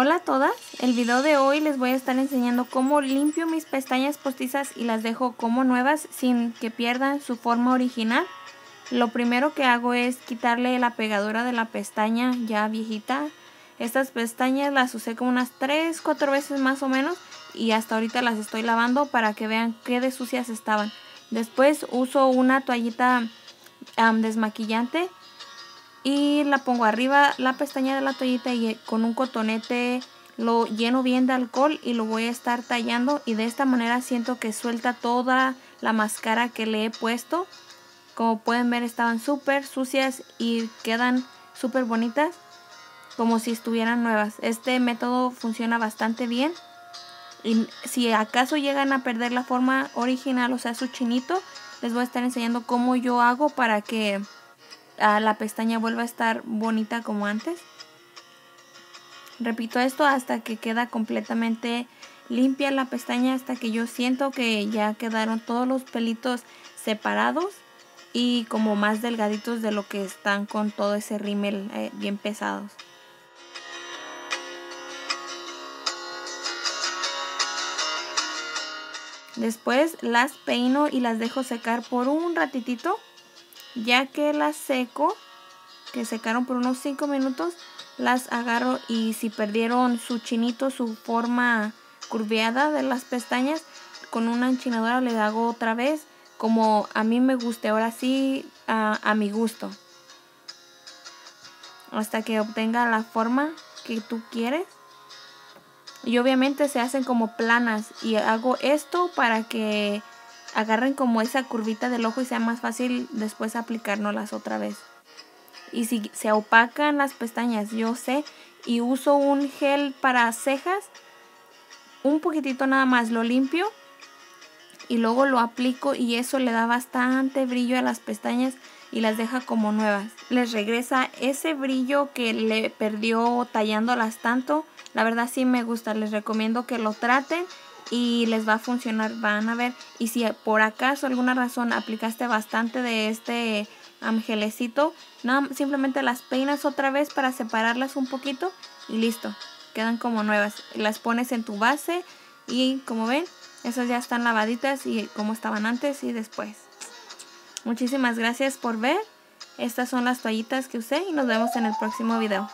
Hola a todas, el video de hoy les voy a estar enseñando cómo limpio mis pestañas postizas y las dejo como nuevas sin que pierdan su forma original. Lo primero que hago es quitarle la pegadura de la pestaña ya viejita. Estas pestañas las usé como unas 3-4 veces más o menos y hasta ahorita las estoy lavando para que vean qué de sucias estaban. Después uso una toallita desmaquillante y la pongo arriba la pestaña de la toallita y con un cotonete lo lleno bien de alcohol y lo voy a estar tallando, y de esta manera siento que suelta toda la máscara que le he puesto. Como pueden ver, estaban súper sucias y quedan súper bonitas, como si estuvieran nuevas. Este método funciona bastante bien. Y si acaso llegan a perder la forma original, o sea su chinito, les voy a estar enseñando cómo yo hago para que la pestaña vuelva a estar bonita como antes. Repito esto hasta que queda completamente limpia la pestaña, hasta que yo siento que ya quedaron todos los pelitos separados y como más delgaditos de lo que están con todo ese rímel bien pesados. Después las peino y las dejo secar por un ratitito. Ya que las seco, que secaron por unos 5 minutos, las agarro y si perdieron su chinito, su forma curveada de las pestañas, con una enchinadora le hago otra vez como a mí me guste, ahora sí a mi gusto. Hasta que obtenga la forma que tú quieres. Y obviamente se hacen como planas, y hago esto para que agarren como esa curvita del ojo y sea más fácil después aplicárnoslas otra vez. Y si se opacan las pestañas, yo sé, y uso un gel para cejas, un poquitito nada más, lo limpio y luego lo aplico y eso le da bastante brillo a las pestañas y las deja como nuevas. Les regresa ese brillo que le perdió tallándolas tanto. La verdad sí me gusta, les recomiendo que lo traten y les va a funcionar, van a ver. Y si por acaso alguna razón aplicaste bastante de este gelecito, no, simplemente las peinas otra vez para separarlas un poquito y listo, quedan como nuevas. Las pones en tu base y como ven, esas ya están lavaditas y como estaban antes y después. Muchísimas gracias por ver. Estas son las toallitas que usé y nos vemos en el próximo video.